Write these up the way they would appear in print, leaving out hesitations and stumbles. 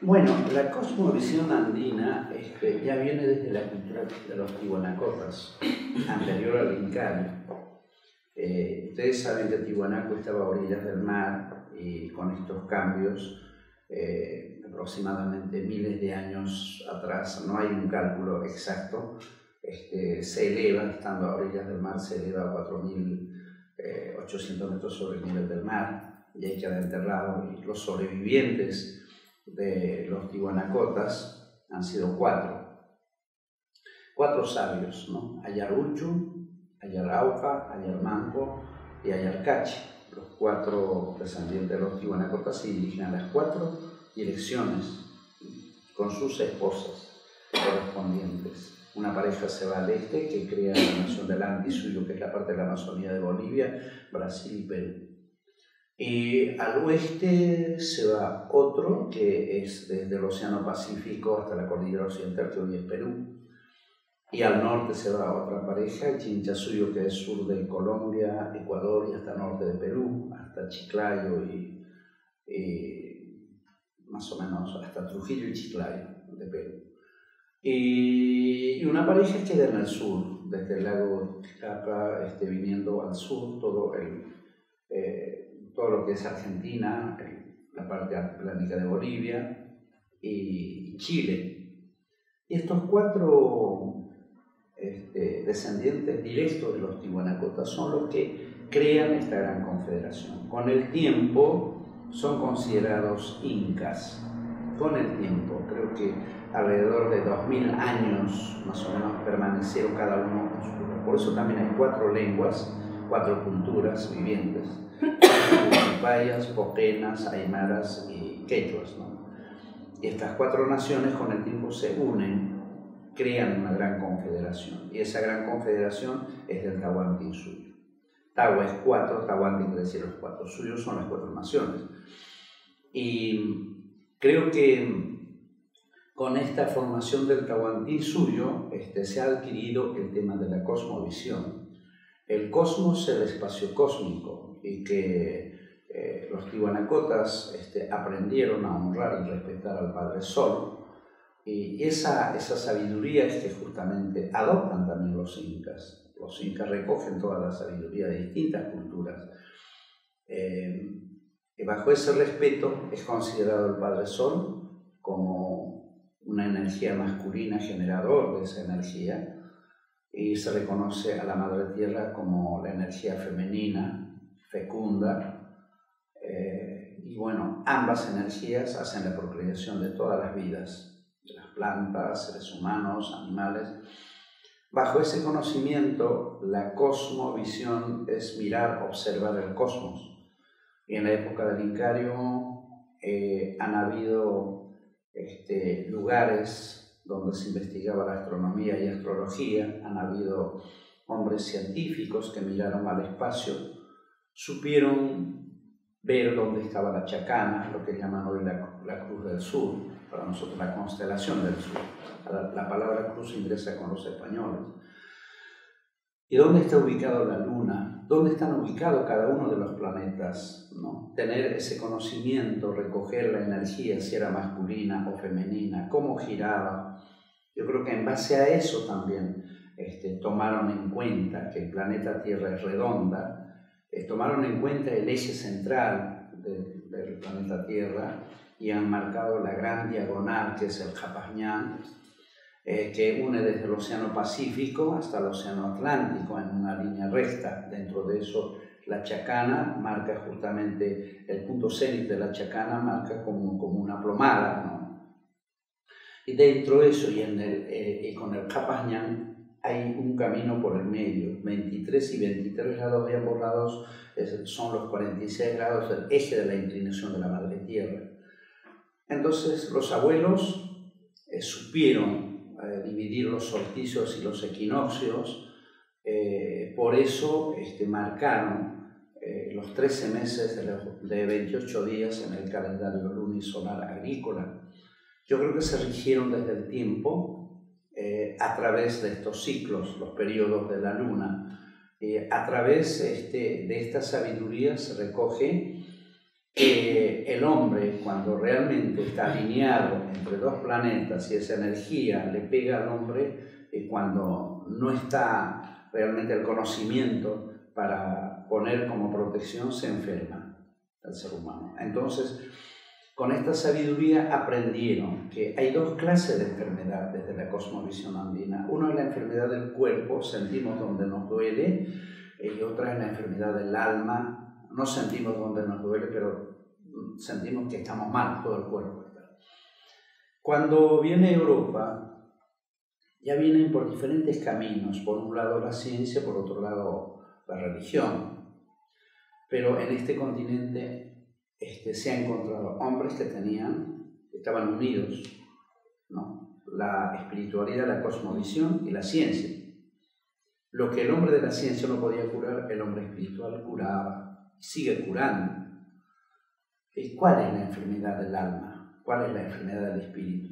Bueno, la cosmovisión andina ya viene desde la cultura de los tiwanacotas, anterior al incano. Ustedes saben que Tiwanaku estaba a orillas del mar y con estos cambios, aproximadamente miles de años atrás, no hay un cálculo exacto, se eleva, estando a orillas del mar, se eleva a 4.800 metros sobre el nivel del mar y ahí queda enterrado. Y los sobrevivientes de los tiwanacotas han sido cuatro sabios, ¿no? Ayaruchu, Ayarauca, Ayarmanco y Ayarcachi, los cuatro descendientes de los tiwanacotas se dirigen a las cuatro direcciones con sus esposas correspondientes. Una pareja se va al este que crea la nación del Antisuyo, que es la parte de la Amazonía de Bolivia, Brasil y Perú. Y al oeste se va otro que es desde el Océano Pacífico hasta la cordillera occidental, que hoy es Perú. Y al norte se va otra pareja, Chinchazuyo, que es sur de Colombia, Ecuador y hasta norte de Perú, hasta Chiclayo y más o menos hasta Trujillo y Chiclayo de Perú. Y una pareja queda en el sur, desde el lago Qhapaq, viniendo al sur, todo lo que es Argentina, la parte atlántica de Bolivia y Chile. Y estos cuatro descendientes directos de los tiwanacotas son los que crean esta gran confederación. Con el tiempo son considerados incas, con el tiempo, creo que alrededor de 2000 años más o menos permanecieron cada uno con su lugar. Por eso también hay cuatro lenguas, cuatro culturas vivientes, Payas, Poquenas, Aymaras y Quechuas, ¿no? Y estas cuatro naciones con el tiempo se unen, crean una gran confederación, y esa gran confederación es del Tahuantísuyo. Tahuá es 4, Tahuantí quiere decir los 4, suyos son las 4 naciones. Y creo que con esta formación del Tahuantísuyo se ha adquirido el tema de la cosmovisión. El cosmos es el espacio cósmico, y que los tiwanacotas aprendieron a honrar y respetar al Padre Sol. Y esa sabiduría que justamente adoptan también los incas. Los incas recogen toda la sabiduría de distintas culturas. Bajo ese respeto es considerado el Padre Sol como una energía masculina, generador de esa energía, y se reconoce a la Madre Tierra como la energía femenina, fecunda, y bueno, ambas energías hacen la procreación de todas las vidas, las plantas, seres humanos, animales. Bajo ese conocimiento, la cosmovisión es mirar, observar el cosmos. Y en la época del Incario han habido lugares donde se investigaba la astronomía y astrología, han habido hombres científicos que miraron al espacio, supieron ver dónde estaba la chacana, lo que llaman hoy la Cruz del Sur, para nosotros la constelación del sur. La palabra cruz ingresa con los españoles. ¿Y dónde está ubicado la luna? ¿Dónde están ubicados cada uno de los planetas, ¿no? Tener ese conocimiento, recoger la energía, si era masculina o femenina, cómo giraba. Yo creo que en base a eso también tomaron en cuenta que el planeta Tierra es redonda, tomaron en cuenta el eje central del planeta Tierra, y han marcado la gran diagonal, que es el Qhapaq Ñan, que une desde el Océano Pacífico hasta el Océano Atlántico en una línea recta. Dentro de eso, la chacana marca justamente el punto céntrico de la chacana, marca como una plomada, ¿no? Y dentro de eso, y con el Qhapaq Ñan, hay un camino por el medio. 23 y 23 grados de ambos lados son los 46 grados del eje de la inclinación de la Madre Tierra. Entonces los abuelos supieron dividir los solsticios y los equinoccios, por eso marcaron los 13 meses de 28 días en el calendario lunisolar agrícola. Yo creo que se rigieron desde el tiempo a través de estos ciclos, los periodos de la luna. A través de esta sabiduría se recoge el hombre, cuando realmente está alineado entre dos planetas y esa energía le pega al hombre, cuando no está realmente el conocimiento para poner como protección, se enferma el ser humano. Entonces, con esta sabiduría aprendieron que hay dos clases de enfermedades de la cosmovisión andina. Una es la enfermedad del cuerpo, sentimos donde nos duele, y otra es la enfermedad del alma, no sentimos donde nos duele, pero sentimos que estamos mal, todo el cuerpo. Cuando viene Europa, ya vienen por diferentes caminos, por un lado la ciencia, por otro lado la religión, pero en este continente se han encontrado hombres que estaban unidos, ¿no? La espiritualidad, la cosmovisión y la ciencia. Lo que el hombre de la ciencia no podía curar, el hombre espiritual curaba, sigue curando. ¿Y cuál es la enfermedad del alma? ¿Cuál es la enfermedad del espíritu?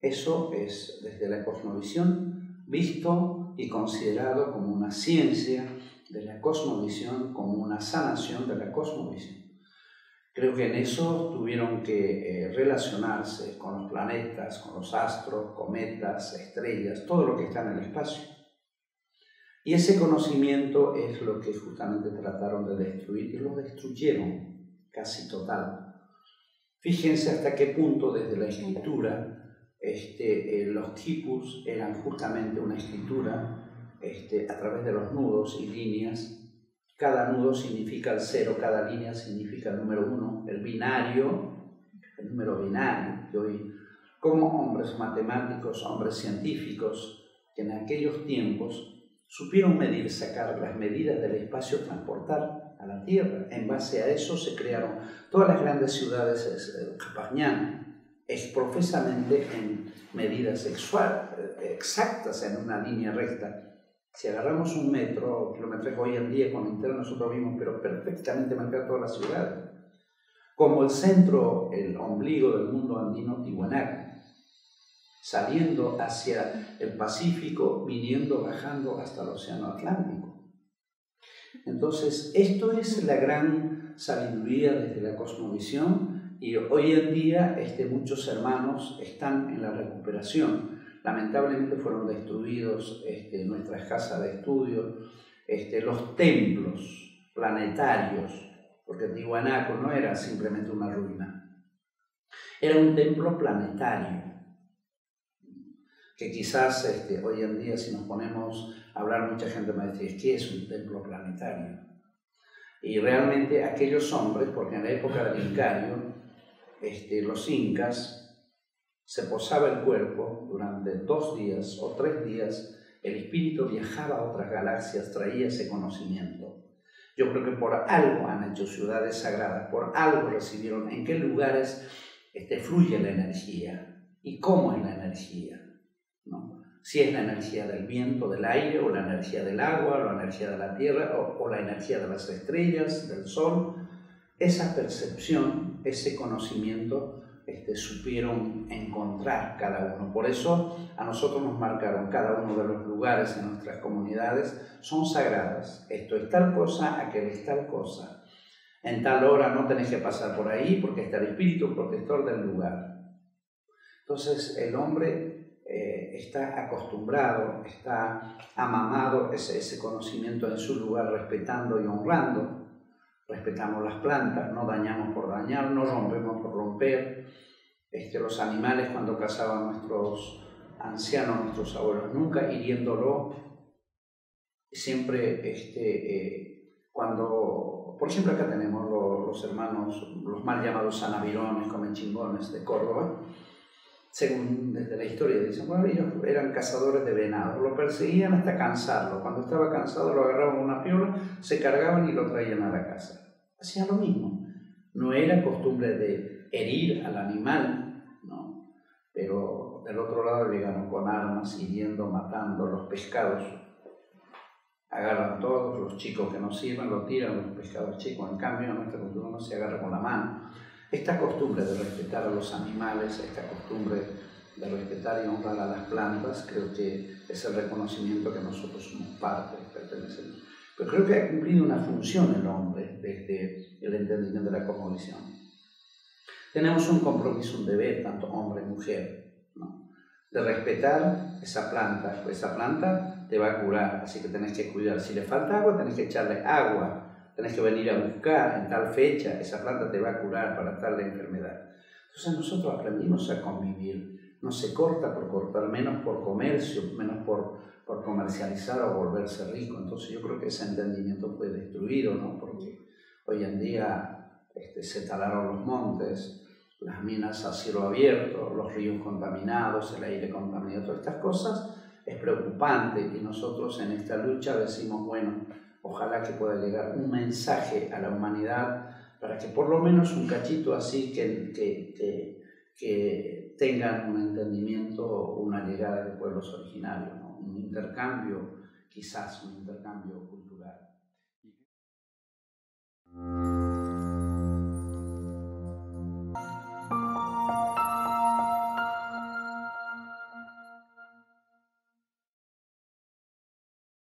Eso es desde la cosmovisión visto y considerado como una ciencia de la cosmovisión, como una sanación de la cosmovisión. Creo que en eso tuvieron que relacionarse con los planetas, con los astros, cometas, estrellas, todo lo que está en el espacio. Y ese conocimiento es lo que justamente trataron de destruir, y lo destruyeron casi total. Fíjense hasta qué punto desde la escritura los quipus eran justamente una escritura a través de los nudos y líneas. Cada nudo significa el cero, cada línea significa el número uno, el binario, el número binario. Que hoy, como hombres matemáticos, hombres científicos, que en aquellos tiempos supieron medir, sacar las medidas del espacio, transportar a la Tierra. En base a eso se crearon todas las grandes ciudades, el Qhapaq Ñan, es profesamente en medidas exactas en una línea recta. Si agarramos un metro, kilometraje hoy en día con internet nosotros vimos, pero perfectamente marcar toda la ciudad. Como el centro, el ombligo del mundo andino, Tiwanaku, saliendo hacia el Pacífico, viniendo, bajando hasta el Océano Atlántico. Entonces, esto es la gran sabiduría desde la cosmovisión, y hoy en día muchos hermanos están en la recuperación. Lamentablemente fueron destruidos nuestras casas de estudio, los templos planetarios, porque Tiwanaku no era simplemente una ruina, era un templo planetario, que quizás hoy en día si nos ponemos a hablar mucha gente me dice, ¿qué es un templo planetario? Y realmente aquellos hombres, porque en la época del Incario, los incas, se posaba el cuerpo durante 2 días o 3 días, el espíritu viajaba a otras galaxias, traía ese conocimiento. Yo creo que por algo han hecho ciudades sagradas, por algo recibieron en qué lugares fluye la energía y cómo es la energía, ¿no? Si es la energía del viento, del aire, o la energía del agua, o la energía de la tierra, o la energía de las estrellas, del sol. Esa percepción, ese conocimiento, supieron encontrar cada uno. Por eso a nosotros nos marcaron cada uno de los lugares en nuestras comunidades, son sagradas. Esto es tal cosa, aquel es tal cosa. En tal hora no tenés que pasar por ahí porque está el espíritu protector del lugar. Entonces el hombre está acostumbrado, está amamado ese conocimiento en su lugar, respetando y honrando. Respetamos las plantas, no dañamos por dañar, no rompemos por romper. Los animales, cuando cazaban nuestros ancianos, nuestros abuelos, nunca hiriéndolo. Siempre, cuando... Por ejemplo, acá tenemos los hermanos, los mal llamados sanavirones, comechingones de Córdoba. Según desde la historia, dicen, bueno, ellos eran cazadores de venado, lo perseguían hasta cansarlo, cuando estaba cansado lo agarraban con una piola, se cargaban y lo traían a la casa. Hacían lo mismo, no era costumbre de herir al animal, ¿no? Pero del otro lado llegaron con armas, hiriendo, matando los pescados, agarran todos los chicos que no sirven, lo tiran los pescados chicos, en cambio en nuestra cultura no se agarra con la mano. Esta costumbre de respetar a los animales, esta costumbre de respetar y honrar a las plantas, creo que es el reconocimiento que nosotros somos parte, pertenecemos. Pero creo que ha cumplido una función el hombre desde el entendimiento de la cosmovisión. Tenemos un compromiso, un deber, tanto hombre como mujer, ¿no?, de respetar esa planta, pues esa planta te va a curar, así que tenés que cuidar. Si le falta agua, tenés que echarle agua, tenés que venir a buscar en tal fecha, esa planta te va a curar para tal enfermedad. Entonces nosotros aprendimos a convivir, no se corta por cortar, menos por comercio, menos por comercializar o volverse rico. Entonces yo creo que ese entendimiento fue destruido, ¿no? Porque hoy en día se talaron los montes, las minas a cielo abierto, los ríos contaminados, el aire contaminado, todas estas cosas es preocupante, y nosotros en esta lucha decimos, bueno, ojalá que pueda llegar un mensaje a la humanidad para que por lo menos un cachito así que tengan un entendimiento, una llegada de pueblos originarios, ¿no? Un intercambio, quizás un intercambio cultural.